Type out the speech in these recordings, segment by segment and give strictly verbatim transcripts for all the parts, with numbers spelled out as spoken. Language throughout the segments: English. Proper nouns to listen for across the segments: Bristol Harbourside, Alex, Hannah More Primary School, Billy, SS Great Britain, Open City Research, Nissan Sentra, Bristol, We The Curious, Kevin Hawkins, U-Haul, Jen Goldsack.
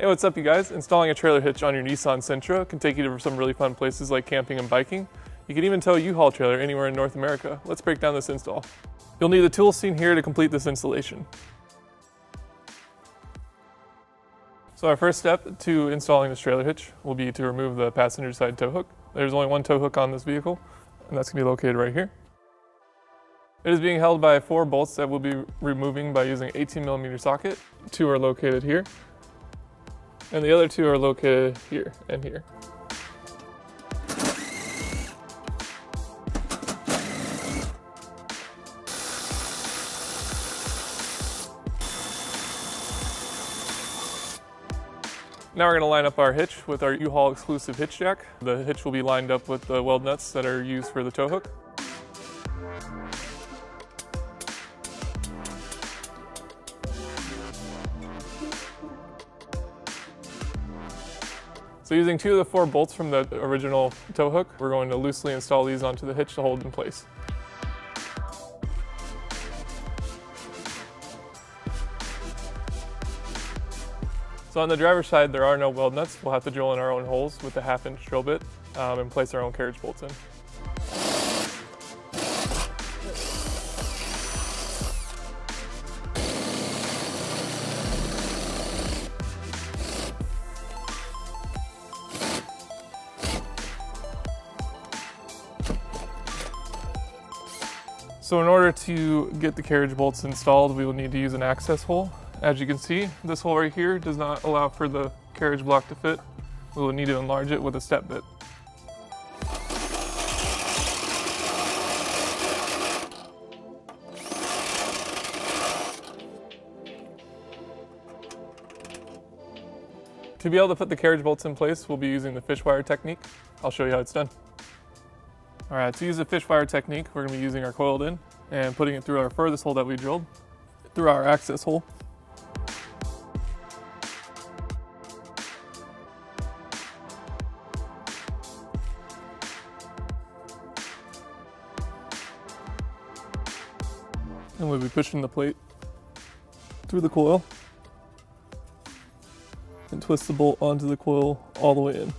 Hey, what's up you guys? Installing a trailer hitch on your Nissan Sentra can take you to some really fun places like camping and biking. You can even tow a U-Haul trailer anywhere in North America. Let's break down this install. You'll need the tools seen here to complete this installation. So our first step to installing this trailer hitch will be to remove the passenger side tow hook. There's only one tow hook on this vehicle, and that's going to be located right here. It is being held by four bolts that we'll be removing by using an eighteen millimeter socket. Two are located here, and the other two are located here and here. Now we're going to line up our hitch with our U-Haul exclusive hitch jack. The hitch will be lined up with the weld nuts that are used for the tow hook. So using two of the four bolts from the original tow hook, we're going to loosely install these onto the hitch to hold in place. So on the driver's side, there are no weld nuts. We'll have to drill in our own holes with a half inch drill bit um, and place our own carriage bolts in. So in order to get the carriage bolts installed, we will need to use an access hole. As you can see, this hole right here does not allow for the carriage block to fit. We will need to enlarge it with a step bit. To be able to put the carriage bolts in place, we'll be using the fish wire technique. I'll show you how it's done. All right, to use the fish wire technique, we're gonna be using our coiled in and putting it through our furthest hole that we drilled, through our access hole. And we'll be pushing the plate through the coil and twist the bolt onto the coil all the way in.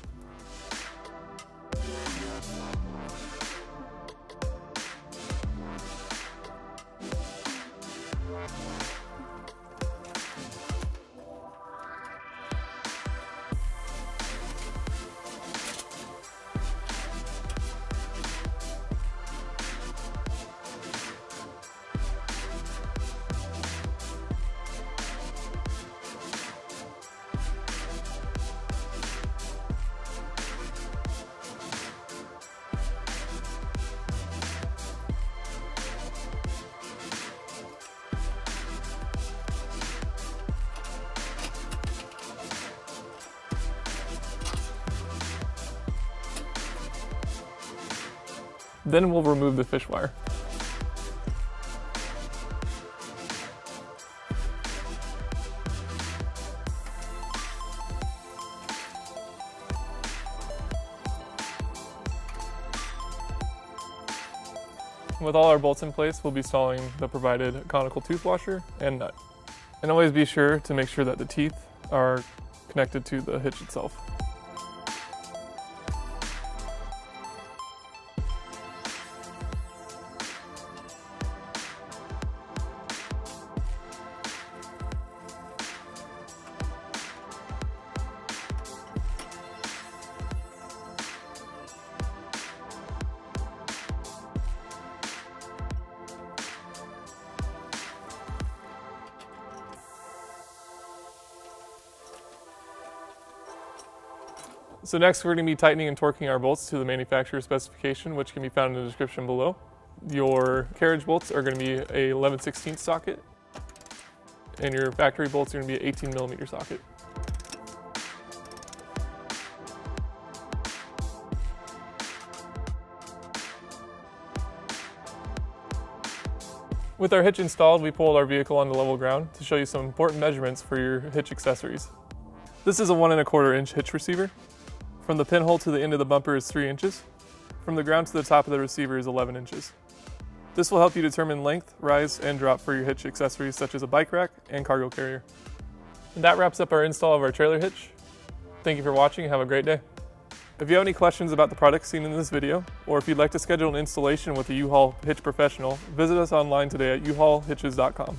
Then we'll remove the fish wire. With all our bolts in place, we'll be installing the provided conical tooth washer and nut. And always be sure to make sure that the teeth are connected to the hitch itself. So next we're going to be tightening and torquing our bolts to the manufacturer's specification, which can be found in the description below. Your carriage bolts are going to be a eleven sixteenths socket, and your factory bolts are going to be an eighteen millimeter socket. With our hitch installed, we pulled our vehicle onto level ground to show you some important measurements for your hitch accessories. This is a one and a quarter inch hitch receiver. From the pinhole to the end of the bumper is three inches. From the ground to the top of the receiver is eleven inches. This will help you determine length, rise, and drop for your hitch accessories such as a bike rack and cargo carrier. And that wraps up our install of our trailer hitch. Thank you for watching and have a great day. If you have any questions about the products seen in this video, or if you'd like to schedule an installation with a U-Haul hitch professional, visit us online today at u haul hitches dot com.